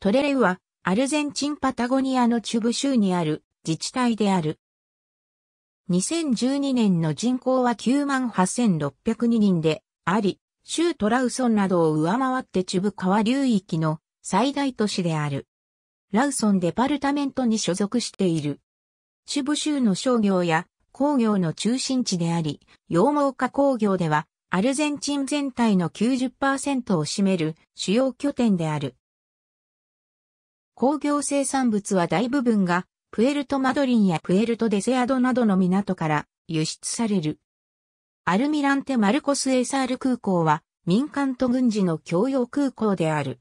トレレウは、アルゼンチンパタゴニアのチュブ州にある自治体である。2012年の人口は 98,602 人であり、州トラウソンなどを上回ってチュブ川流域の最大都市である。ラウソンデパルタメントに所属している。チュブ州の商業や工業の中心地であり、羊毛加工業ではアルゼンチン全体の 90% を占める主要拠点である。工業生産物は大部分がプエルトマドリンやプエルトデセアドなどの港から輸出される。アルミランテ・マルコス・エサール空港は民間と軍事の共用空港である。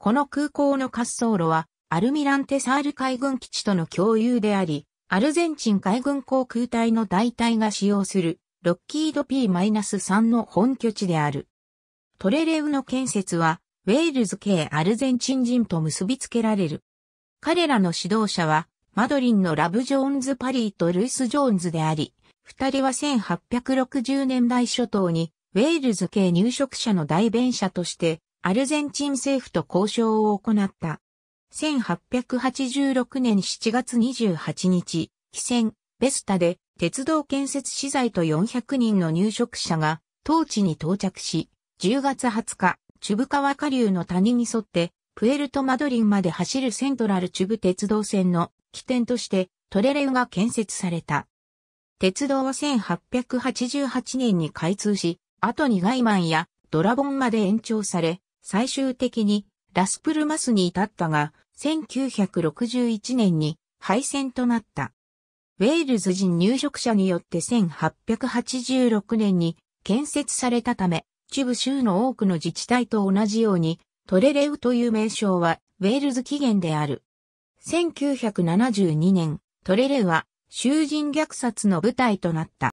この空港の滑走路はアルミランテ・サール海軍基地との共有であり、アルゼンチン海軍航空隊の大隊が使用するロッキード P-3 の本拠地である。トレレウの建設はウェールズ系アルゼンチン人と結びつけられる。彼らの指導者はマドリンのラブ・ジョーンズ・パリーとルイス・ジョーンズであり、二人は1860年代初頭にウェールズ系入植者の代弁者としてアルゼンチン政府と交渉を行った。1886年7月28日、汽船ベスタで鉄道建設資材と400人の入植者が当地に到着し、10月20日、チュブ川下流の谷に沿ってプエルトマドリンまで走るセントラルチュブ鉄道線の起点としてトレレウが建設された。鉄道は1888年に開通し、後にガイマンやドラボンまで延長され、最終的にラスプルマスに至ったが、1961年に廃線となった。ウェールズ人入植者によって1886年に建設されたため、チュブ州の多くの自治体と同じように、トレレウという名称はウェールズ起源である。1972年、トレレウは、囚人虐殺の舞台となった。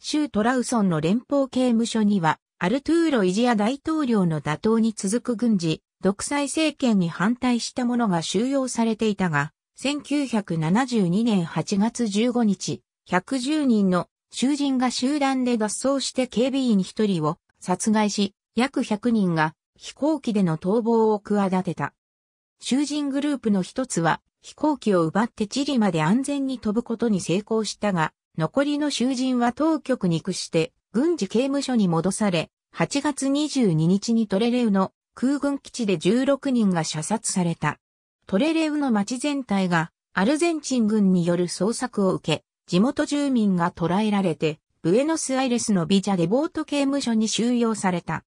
州トラウソンの連邦刑務所には、アルトゥーロ・イジア大統領の打倒に続く軍事、独裁政権に反対した者が収容されていたが、1972年8月15日、110人の囚人が集団で脱走して警備員1人を殺害し、約100人が飛行機での逃亡を企てた。囚人グループの一つは、飛行機を奪ってチリまで安全に飛ぶことに成功したが、残りの囚人は当局に屈して、軍事刑務所に戻され、8月22日にトレレウの空軍基地で16人が射殺された。トレレウの町全体がアルゼンチン軍による捜索を受け、地元住民が捕らえられて、ブエノスアイレスのビジャデボート刑務所に収容された。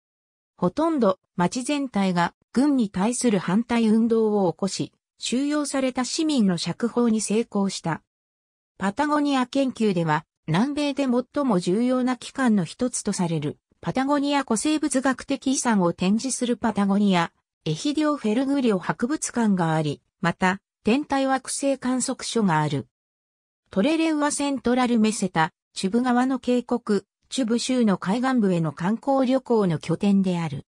ほとんど町全体が軍に対する反対運動を起こし、収容された市民の釈放に成功した。パタゴニア研究では南米で最も重要な機関の一つとされるパタゴニア古生物学的遺産を展示するパタゴニアエヒディオ・フェルグリオ博物館があり、また天体惑星観測所がある。トレレウはセントラルメセタ、チュブ川の渓谷、チュブ州の海岸部への観光旅行の拠点である。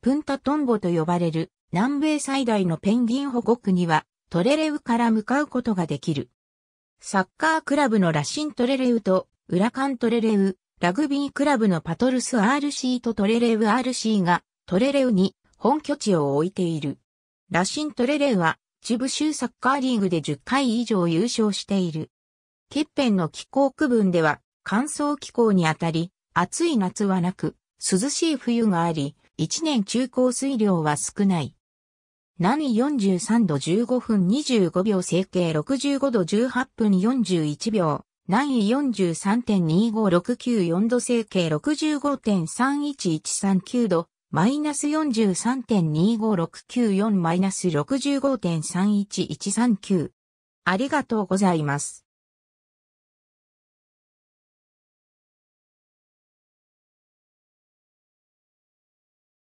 プンタトンボと呼ばれる南米最大のペンギン保護区にはトレレウから向かうことができる。サッカークラブのラシントレレウとウラカントレレウ、ラグビークラブのパトルス RC とトレレウ RC がトレレウに本拠地を置いている。ラシントレレウはチュブ州サッカーリーグで10回以上優勝している。ケッペンの気候区分では乾燥気候にあたり、暑い夏はなく涼しい冬があり、一年中降水量は少ない。南緯43度15分25秒西経65度18分41秒、南緯 43.25694 度西経 65.31139 度、マイナス 43.25694 マイナス 65.31139。ありがとうございます。